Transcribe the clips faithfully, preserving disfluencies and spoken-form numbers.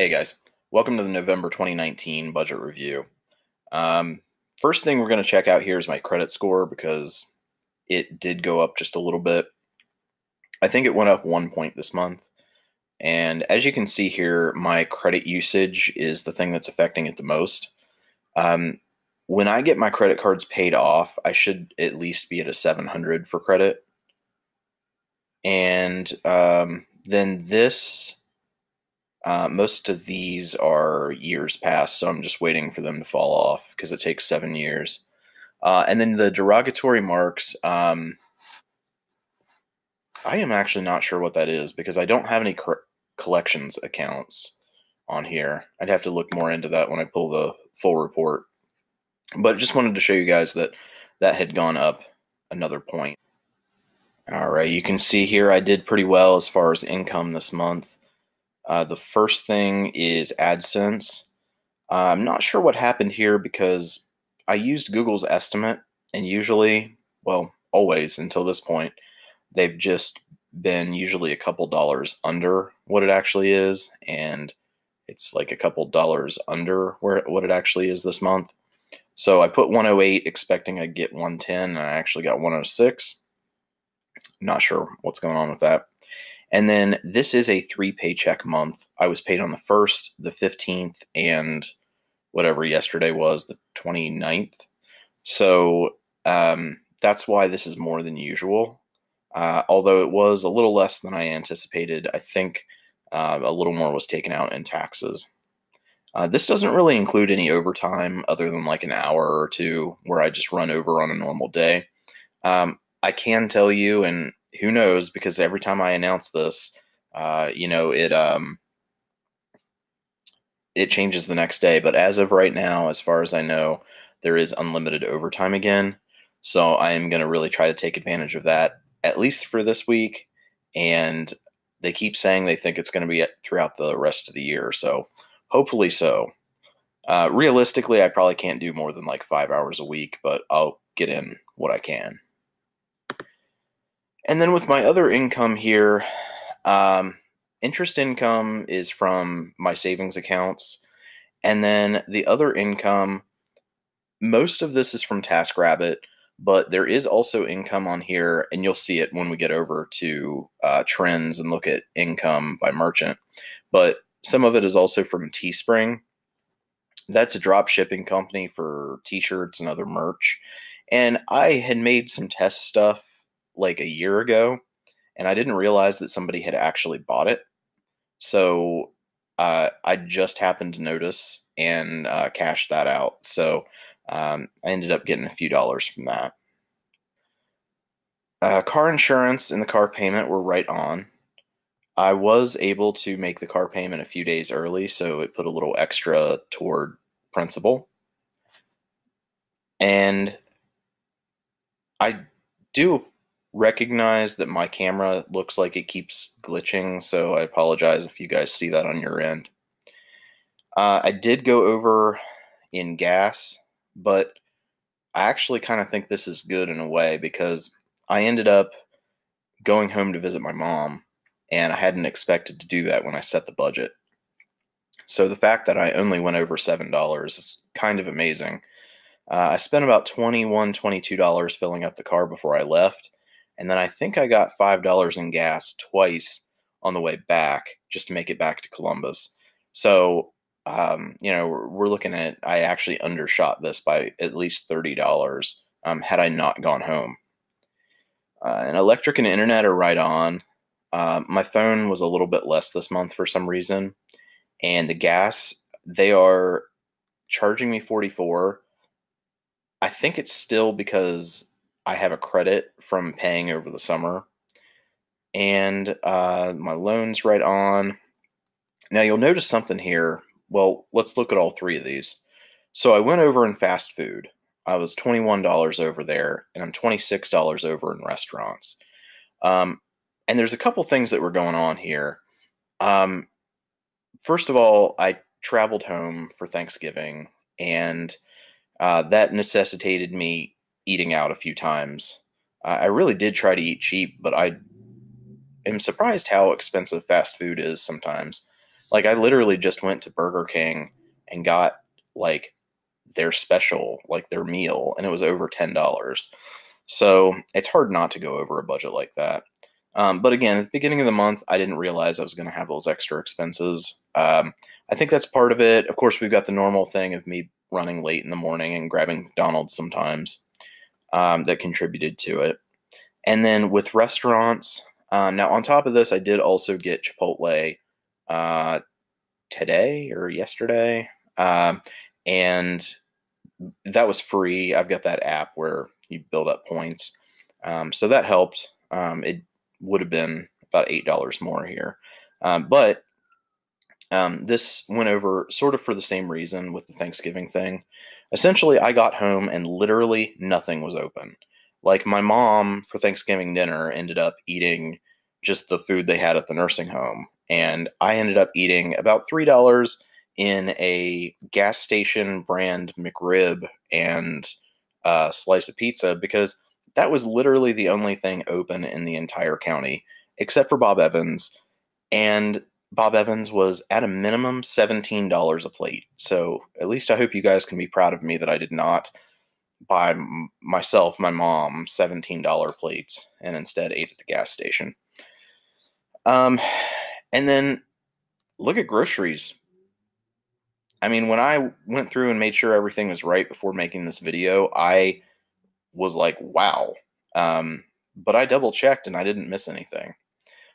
Hey guys, welcome to the November twenty nineteen budget review. Um, first thing we're going to check out here is my credit score because it did go up just a little bit. I think it went up one point this month. And as you can see here, my credit usage is the thing that's affecting it the most. Um, when I get my credit cards paid off, I should at least be at a seven hundred for credit. And um, then this... Uh, most of these are years past, so I'm just waiting for them to fall off because it takes seven years. Uh, and then the derogatory marks, um, I am actually not sure what that is because I don't have any co- collections accounts on here. I'd have to look more into that when I pull the full report. But just wanted to show you guys that that had gone up another point. All right, you can see here I did pretty well as far as income this month. Uh, the first thing is AdSense. Uh, I'm not sure what happened here because I used Google's estimate, and usually, well, always until this point, they've just been usually a couple dollars under what it actually is, and it's like a couple dollars under where what it actually is this month. So I put one oh eight expecting I'd get one ten, and I actually got one oh six. Not sure what's going on with that. And then this is a three paycheck month. I was paid on the first, the fifteenth, and whatever yesterday was, the twenty-ninth. So um, that's why this is more than usual. Uh, although it was a little less than I anticipated, I think uh, a little more was taken out in taxes. Uh, this doesn't really include any overtime other than like an hour or two where I just run over on a normal day. Um, I can tell you, and who knows, because every time I announce this, uh, you know, it um, it changes the next day. But as of right now, as far as I know, there is unlimited overtime again. So I am going to really try to take advantage of that, at least for this week. And they keep saying they think it's going to be throughout the rest of the year. So hopefully so. Uh, realistically, I probably can't do more than like five hours a week, but I'll get in what I can. And then with my other income here, um, interest income is from my savings accounts. And then the other income, most of this is from TaskRabbit, but there is also income on here, and you'll see it when we get over to uh, trends and look at income by merchant. But some of it is also from Teespring. That's a drop shipping company for t-shirts and other merch. And I had made some test stuff like a year ago, and I didn't realize that somebody had actually bought it. So uh, I just happened to notice and uh, cashed that out. So um, I ended up getting a few dollars from that. Uh, car insurance and the car payment were right on. I was able to make the car payment a few days early, so it put a little extra toward principal. And I do recognize that my camera looks like it keeps glitching, so I apologize if you guys see that on your end. Uh, I did go over in gas, but I actually kind of think this is good in a way because I ended up going home to visit my mom, and I hadn't expected to do that when I set the budget. So the fact that I only went over seven dollars is kind of amazing. Uh, I spent about twenty-one dollars, twenty-two dollars filling up the car before I left. And then I think I got five dollars in gas twice on the way back just to make it back to Columbus. So, um, you know, we're, we're looking at, I actually undershot this by at least thirty dollars um, had I not gone home. Uh, and electric and internet are right on. Uh, my phone was a little bit less this month for some reason. And the gas, they are charging me forty-four dollars. I think it's still because I have a credit from paying over the summer, and uh, my loan's right on. Now you'll notice something here. Well, let's look at all three of these. So I went over in fast food. I was twenty-one dollars over there, and I'm twenty-six dollars over in restaurants. Um, and there's a couple things that were going on here. Um, first of all, I traveled home for Thanksgiving, and uh, that necessitated me eating out a few times. Uh, I really did try to eat cheap, but I am surprised how expensive fast food is sometimes. Like, I literally just went to Burger King and got, like, their special, like, their meal, and it was over ten dollars. So it's hard not to go over a budget like that. Um, but again, at the beginning of the month, I didn't realize I was going to have those extra expenses. Um, I think that's part of it. Of course, we've got the normal thing of me running late in the morning and grabbing McDonald's sometimes um, that contributed to it. And then with restaurants, um, now on top of this, I did also get Chipotle uh, today or yesterday. Um, and that was free. I've got that app where you build up points. Um, so that helped. Um, it would have been about eight dollars more here. Um, but um, this went over sort of for the same reason with the Thanksgiving thing. Essentially, I got home and literally nothing was open. Like, my mom for Thanksgiving dinner ended up eating just the food they had at the nursing home. And I ended up eating about three dollars in a gas station brand McRib and a slice of pizza, because that was literally the only thing open in the entire county, except for Bob Evans. And Bob Evans was at a minimum seventeen dollars a plate. So at least I hope you guys can be proud of me that I did not buy myself, my mom, seventeen dollar plates and instead ate at the gas station. Um, and then look at groceries. I mean, when I went through and made sure everything was right before making this video, I was like, wow. Um, but I double checked and I didn't miss anything.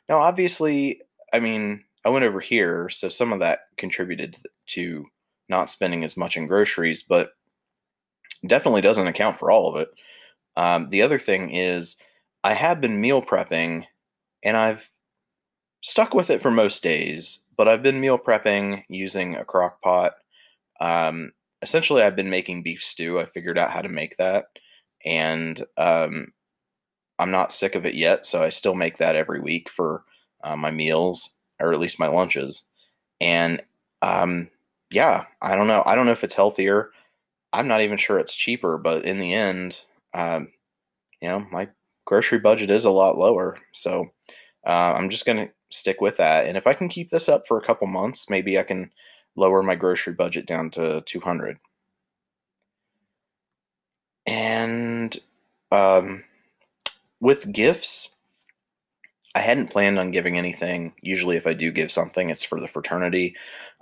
Now, obviously, I mean, I went over here, so some of that contributed to not spending as much in groceries, but definitely doesn't account for all of it. Um, the other thing is I have been meal prepping, and I've stuck with it for most days, but I've been meal prepping using a crock pot. Um, essentially, I've been making beef stew. I figured out how to make that, and um, I'm not sick of it yet, so I still make that every week for uh, my meals, or at least my lunches. And um, yeah, I don't know. I don't know if it's healthier. I'm not even sure it's cheaper, but in the end, um, you know, my grocery budget is a lot lower. So uh, I'm just going to stick with that. And if I can keep this up for a couple months, maybe I can lower my grocery budget down to two hundred. And um, with gifts, I hadn't planned on giving anything. Usually if I do give something, it's for the fraternity.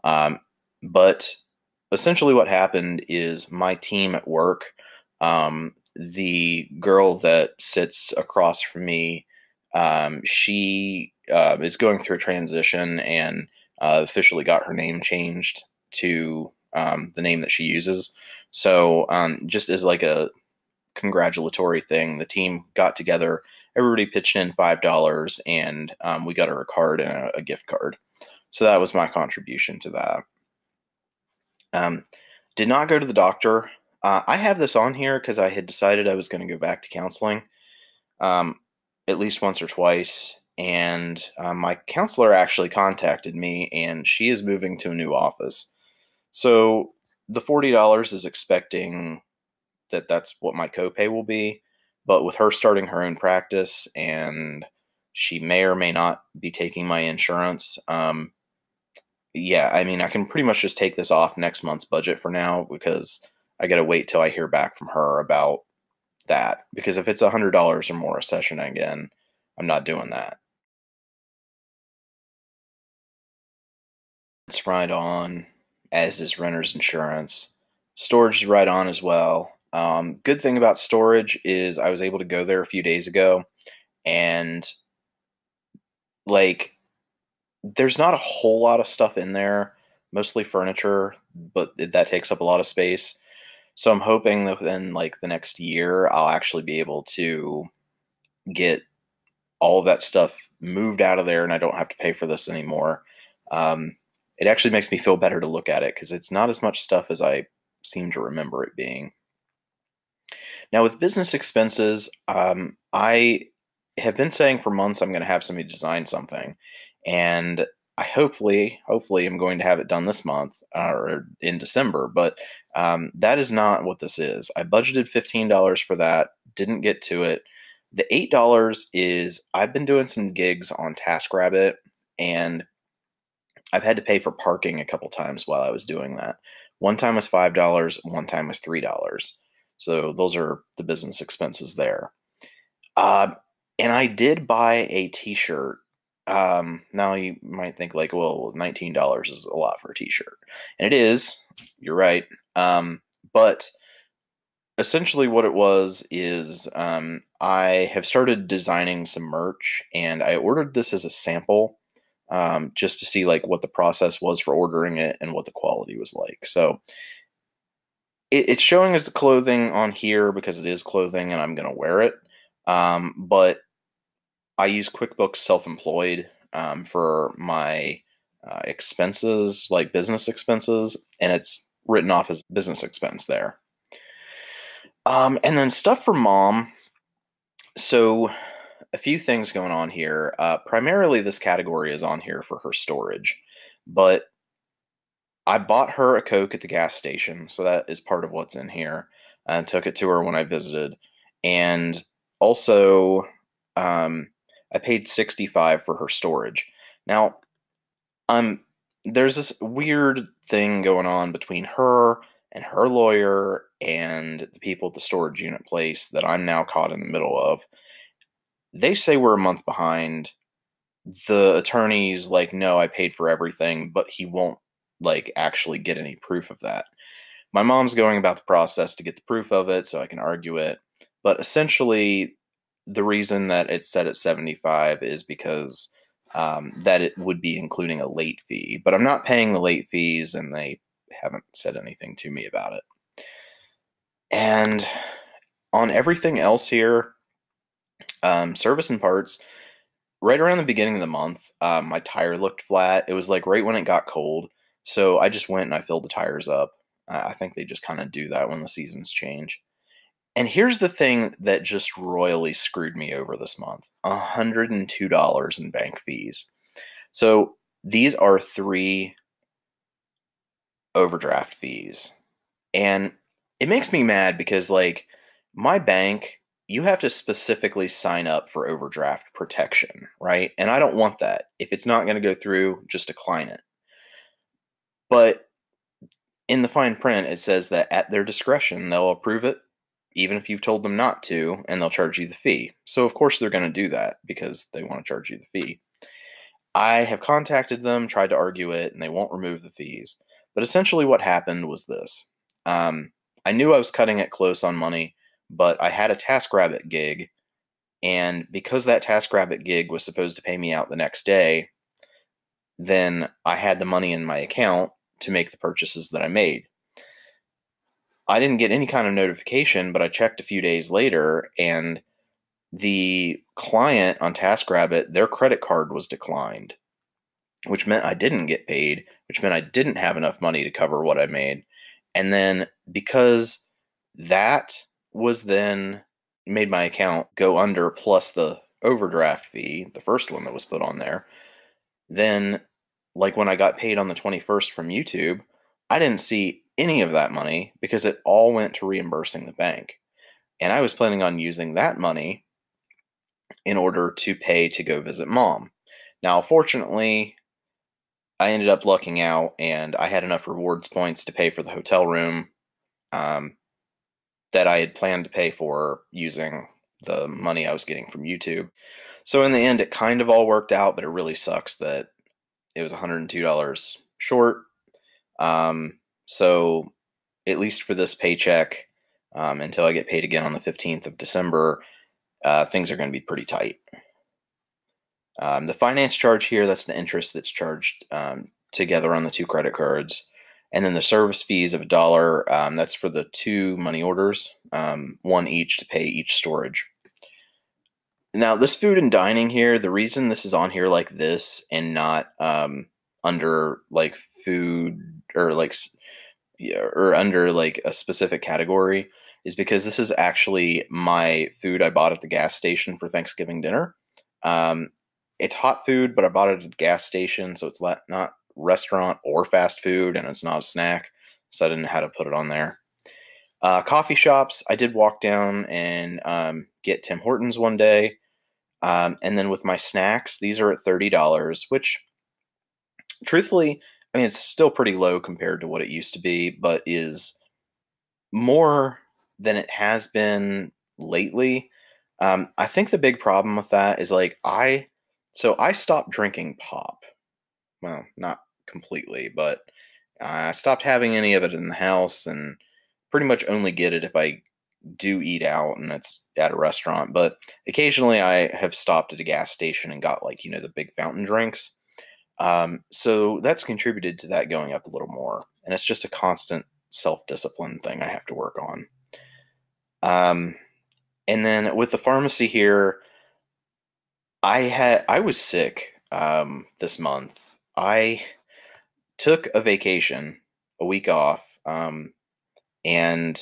Um, but essentially what happened is my team at work, um, the girl that sits across from me, um, she uh, is going through a transition and uh, officially got her name changed to um, the name that she uses. So um, just as like a congratulatory thing, the team got together, everybody pitched in five dollars, and um, we got her a card and a, a gift card. So that was my contribution to that. Um, did not go to the doctor. Uh, I have this on here because I had decided I was going to go back to counseling um, at least once or twice. And uh, my counselor actually contacted me, and she is moving to a new office. So the forty dollars is expecting that that's what my copay will be. But with her starting her own practice, and she may or may not be taking my insurance, um, yeah, I mean, I can pretty much just take this off next month's budget for now, because I got to wait till I hear back from her about that. Because if it's one hundred dollars or more a session again, I'm not doing that. It's right on, as is renter's insurance. Storage is right on as well. Um, good thing about storage is I was able to go there a few days ago, and like, there's not a whole lot of stuff in there, mostly furniture, but that takes up a lot of space. So I'm hoping that within like the next year, I'll actually be able to get all of that stuff moved out of there, and I don't have to pay for this anymore. Um, it actually makes me feel better to look at it, because it's not as much stuff as I seem to remember it being. Now with business expenses, um, I have been saying for months I'm going to have somebody design something. And I hopefully, hopefully I'm going to have it done this month uh, or in December, but um, that is not what this is. I budgeted fifteen dollars for that, didn't get to it. The eight dollars is I've been doing some gigs on TaskRabbit, and I've had to pay for parking a couple times while I was doing that. One time was five dollars, one time was three dollars. So those are the business expenses there. Uh, and I did buy a t-shirt. Um, now you might think like, well, nineteen dollars is a lot for a t-shirt. And it is, you're right. Um, but essentially what it was is um, I have started designing some merch, and I ordered this as a sample um, just to see like what the process was for ordering it and what the quality was like. So it, it's showing as the clothing on here because it is clothing and I'm going to wear it. Um, but I use QuickBooks Self-Employed um, for my uh, expenses, like business expenses, and it's written off as business expense there. Um, and then stuff for mom. So a few things going on here. Uh, primarily this category is on here for her storage, but I bought her a Coke at the gas station. So that is part of what's in here, and took it to her when I visited. And also, um, I paid sixty-five dollars for her storage. Now, um, there's this weird thing going on between her and her lawyer and the people at the storage unit place that I'm now caught in the middle of. They say we're a month behind. The attorney's like, no, I paid for everything, but he won't like actually get any proof of that. My mom's going about the process to get the proof of it so I can argue it. But essentially, the reason that it's set at seventy-five is because um, that it would be including a late fee. But I'm not paying the late fees, and they haven't said anything to me about it. And on everything else here, um, service and parts, right around the beginning of the month, um, my tire looked flat. It was like right when it got cold. So I just went and I filled the tires up. Uh, I think they just kind of do that when the seasons change. And here's the thing that just royally screwed me over this month. one hundred two dollars in bank fees. So these are three overdraft fees. And it makes me mad because, like, my bank, you have to specifically sign up for overdraft protection, right? And I don't want that. If it's not going to go through, just decline it. But in the fine print, it says that at their discretion, they'll approve it, even if you've told them not to, and they'll charge you the fee. So, of course, they're going to do that because they want to charge you the fee. I have contacted them, tried to argue it, and they won't remove the fees. But essentially what happened was this. Um, I knew I was cutting it close on money, but I had a TaskRabbit gig, and because that TaskRabbit gig was supposed to pay me out the next day, then I had the money in my account to make the purchases that I made. I didn't get any kind of notification, but I checked a few days later, and the client on TaskRabbit, their credit card was declined, which meant I didn't get paid, which meant I didn't have enough money to cover what I made. And then because that was then made my account go under plus the overdraft fee, the first one that was put on there, then like when I got paid on the twenty-first from YouTube, I didn't see any of that money because it all went to reimbursing the bank. And I was planning on using that money in order to pay to go visit mom. Now, fortunately, I ended up lucking out, and I had enough rewards points to pay for the hotel room um, that I had planned to pay for using the money I was getting from YouTube. So in the end, it kind of all worked out, but it really sucks that it was one hundred two dollars short. Um, so at least for this paycheck, um, until I get paid again on the fifteenth of December, uh, things are going to be pretty tight. Um, the finance charge here, that's the interest that's charged um, together on the two credit cards. And then the service fees of a dollar, um, that's for the two money orders, um, one each to pay each storage. Now, this food and dining here, the reason this is on here like this and not um, under like food or like or under like a specific category is because this is actually my food I bought at the gas station for Thanksgiving dinner. Um, it's hot food, but I bought it at a gas station, so it's not restaurant or fast food, and it's not a snack, so I didn't know how to put it on there. Uh, coffee shops, I did walk down and um, get Tim Hortons one day. Um, and then with my snacks, these are at thirty dollars, which truthfully, I mean, it's still pretty low compared to what it used to be, but is more than it has been lately. Um, I think the big problem with that is like I, so I stopped drinking pop. Well, not completely, but I stopped having any of it in the house and pretty much only get it if I do eat out and it's at a restaurant. But occasionally I have stopped at a gas station and got like, you know, the big fountain drinks. Um, so that's contributed to that going up a little more. And it's just a constant self-discipline thing I have to work on. Um, and then with the pharmacy here, I had, I was sick, um, this month. I took a vacation, a week off, um, and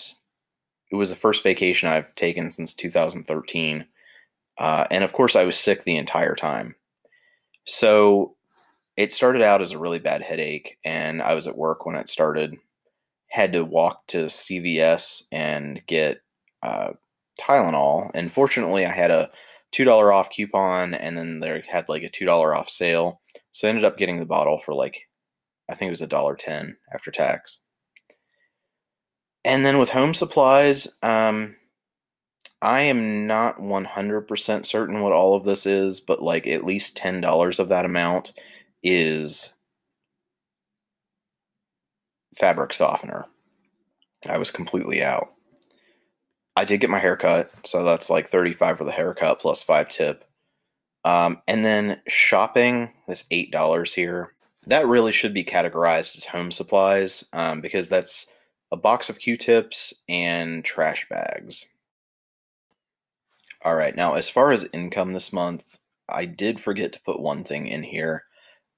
it was the first vacation I've taken since two thousand thirteen. Uh, and of course I was sick the entire time. So it started out as a really bad headache and I was at work when it started, had to walk to C V S and get, uh, Tylenol. And fortunately I had a two dollar off coupon and then they had like a two dollar off sale. So I ended up getting the bottle for like, I think it was a dollar ten after tax. And then with home supplies, um, I am not one hundred percent certain what all of this is, but like at least ten dollars of that amount is fabric softener. I was completely out. I did get my hair cut, so that's like thirty-five for the haircut plus five tip. Um, and then shopping, that's eight dollars here. That really should be categorized as home supplies, um, because that's a box of Q-tips and trash bags. All right, now as far as income this month, I did forget to put one thing in here.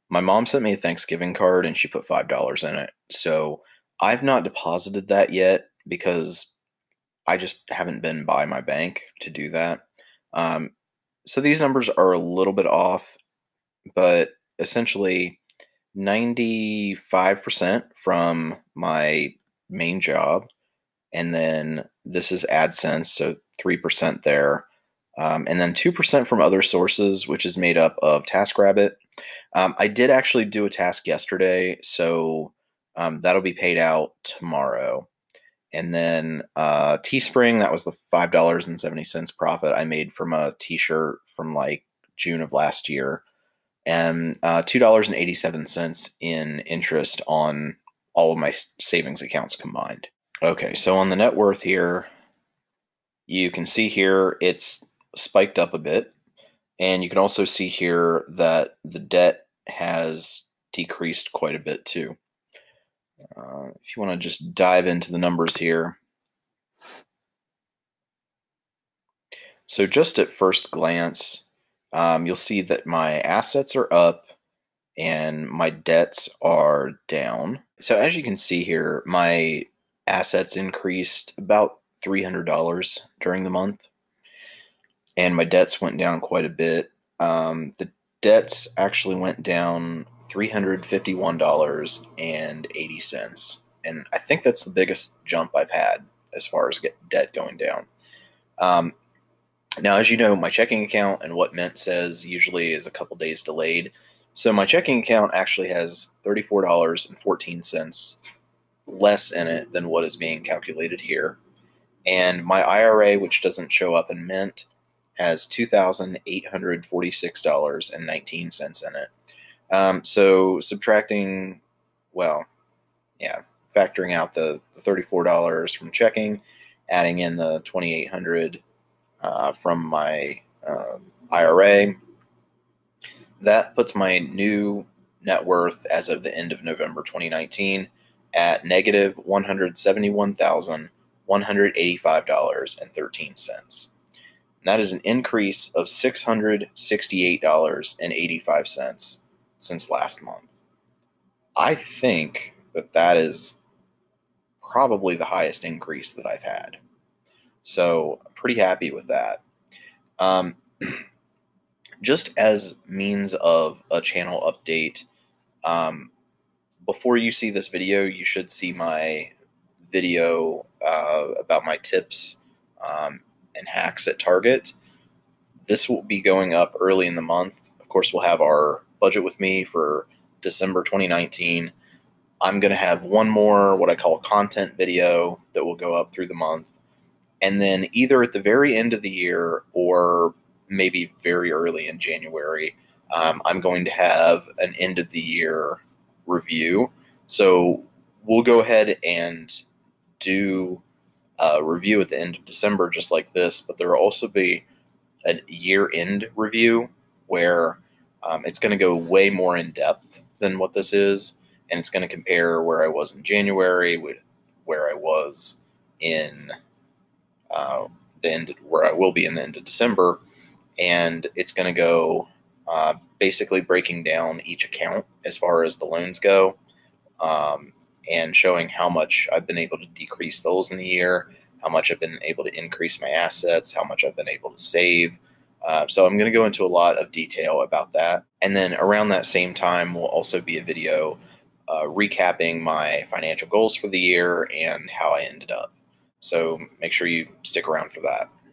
My mom sent me a Thanksgiving card and she put five dollars in it. So I've not deposited that yet because I just haven't been by my bank to do that. Um, So these numbers are a little bit off, but essentially ninety-five percent from my main job. And then this is AdSense, so three percent there. Um, and then two percent from other sources, which is made up of TaskRabbit. Um, I did actually do a task yesterday, so um, that'll be paid out tomorrow. And then uh, Teespring, that was the five dollars and seventy cents profit I made from a t-shirt from like June of last year. And uh, two dollars and eighty-seven cents in interest on all of my savings accounts combined. Okay, so on the net worth here, you can see here it's spiked up a bit. And you can also see here that the debt has decreased quite a bit too. Uh, if you want to just dive into the numbers here. So just at first glance, um, you'll see that my assets are up and my debts are down. So as you can see here, my assets increased about three hundred dollars during the month. And my debts went down quite a bit. Um, the debts actually went down three hundred fifty-one dollars and eighty cents. And I think that's the biggest jump I've had as far as get debt going down. Um, now, as you know, my checking account and what Mint says usually is a couple days delayed. So my checking account actually has thirty-four dollars and fourteen cents less in it than what is being calculated here. And my I R A, which doesn't show up in Mint, has two thousand eight hundred forty-six dollars and nineteen cents in it. Um, so subtracting, well, yeah, factoring out the, the thirty-four dollars from checking, adding in the twenty-eight hundred uh, from my uh, I R A, that puts my new net worth as of the end of November twenty nineteen at negative one hundred seventy-one thousand one hundred eighty-five dollars and thirteen cents. That is an increase of six hundred sixty-eight dollars and eighty-five cents. Since last month. I think that that is probably the highest increase that I've had. So pretty happy with that. Um, just as means of a channel update, um, before you see this video, you should see my video uh, about my tips um, and hacks at Target. This will be going up early in the month. Of course, we'll have our budget with me for December twenty nineteen. I'm going to have one more, what I call content video, that will go up through the month. And then either at the very end of the year or maybe very early in January, um, I'm going to have an end of the year review. So we'll go ahead and do a review at the end of December, just like this, but there will also be a year-end review where um, it's going to go way more in depth than what this is. And it's going to compare where I was in January with where I was in uh, the end, where I will be in the end of December. And it's going to go uh, basically breaking down each account as far as the loans go, um, and showing how much I've been able to decrease those in the year, how much I've been able to increase my assets, how much I've been able to save. Uh, so I'm going to go into a lot of detail about that. And then around that same time will also be a video Uh, recapping my financial goals for the year and how I ended up. So make sure you stick around for that.